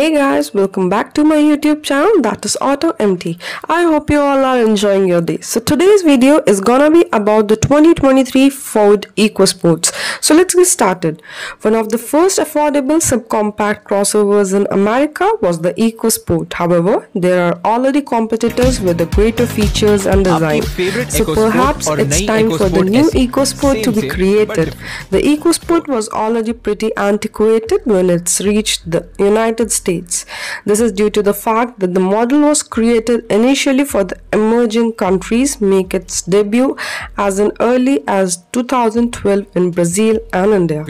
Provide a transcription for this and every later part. Hey guys, welcome back to my YouTube channel, that is AutoMT. I hope you all are enjoying your day. So today's video is gonna be about the 2023 Ford EcoSports. So let's get started. One of the first affordable subcompact crossovers in America was the EcoSport. However, there are already competitors with the greater features and design. So perhaps it's time for the new EcoSport to be created. The EcoSport was already pretty antiquated when it's reached the United States. This is due to the fact that the model was created initially for the emerging countries, make its debut as in early as 2012 in Brazil and India.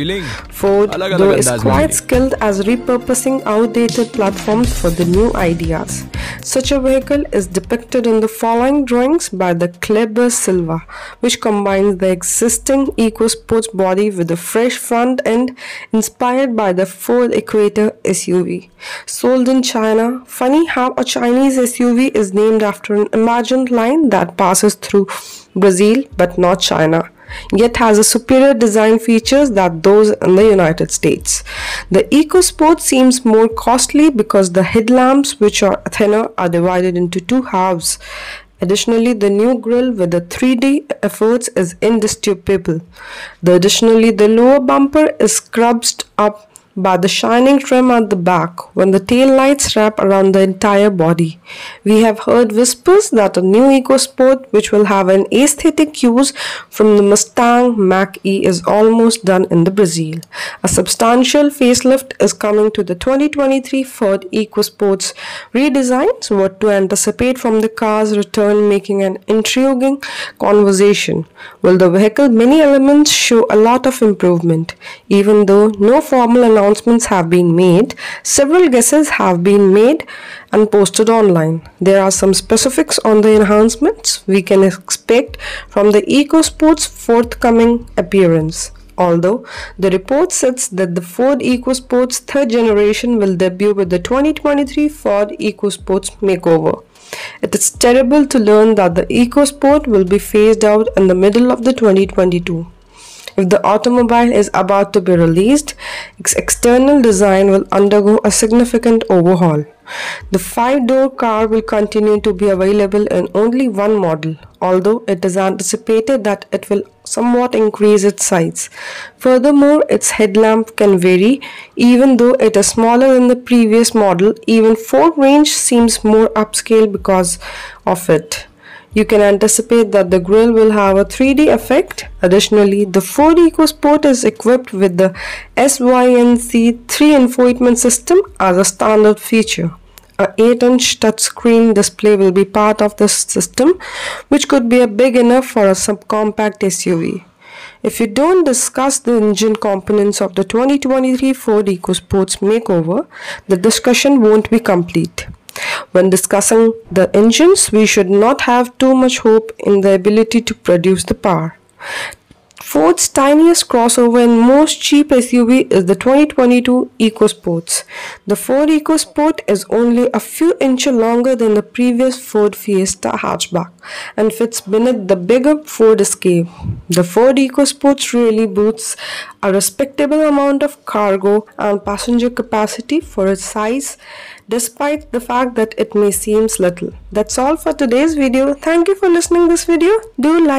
Ford, though, is quite skilled as repurposing outdated platforms for the new ideas. Such a vehicle is depicted in the following drawings by the Kleber Silva, which combines the existing EcoSports body with a fresh front end inspired by the Ford Equator SUV. Sold in China. Funny how a Chinese SUV is named after an imagined line that passes through Brazil but not China, yet has a superior design features than those in the United States. The EcoSport seems more costly because the headlamps, which are thinner, are divided into two halves. Additionally, the new grille with the 3D efforts is indisputable. Additionally, the lower bumper is scrubbed up by the shining trim at the back when the tail lights wrap around the entire body. We have heard whispers that a new EcoSport, which will have an aesthetic cues from the Mustang Mach-E, is almost done in the Brazil. A substantial facelift is coming to the 2023 Ford EcoSport's redesign, so what to anticipate from the car's return making an intriguing conversation. Will the vehicle many elements show a lot of improvement? Even though no formal announcements have been made, several guesses have been made and posted online. There are some specifics on the enhancements we can expect from the EcoSport's forthcoming appearance. Although the report says that the Ford EcoSport's third generation will debut with the 2023 Ford EcoSport's makeover, it is terrible to learn that the EcoSport will be phased out in the middle of the 2022. If the automobile is about to be released, its external design will undergo a significant overhaul. The 5-door car will continue to be available in only one model, although it is anticipated that it will somewhat increase its size. Furthermore, its headlamp can vary, even though it is smaller than the previous model. Even Ford range seems more upscale because of it. You can anticipate that the grille will have a 3D effect. Additionally, the Ford EcoSport is equipped with the SYNC 3 infotainment system as a standard feature. A 8-inch touchscreen display will be part of this system, which could be big enough for a subcompact SUV. If you don't discuss the engine components of the 2023 Ford EcoSport's makeover, the discussion won't be complete. When discussing the engines, we should not have too much hope in the ability to produce the power. Ford's tiniest crossover and most cheap SUV is the 2022 EcoSports. The Ford EcoSport is only a few inches longer than the previous Ford Fiesta hatchback and fits beneath the bigger Ford Escape. The Ford EcoSports really boasts a respectable amount of cargo and passenger capacity for its size, despite the fact that it may seem little. That's all for today's video. Thank you for listening this video. Do like.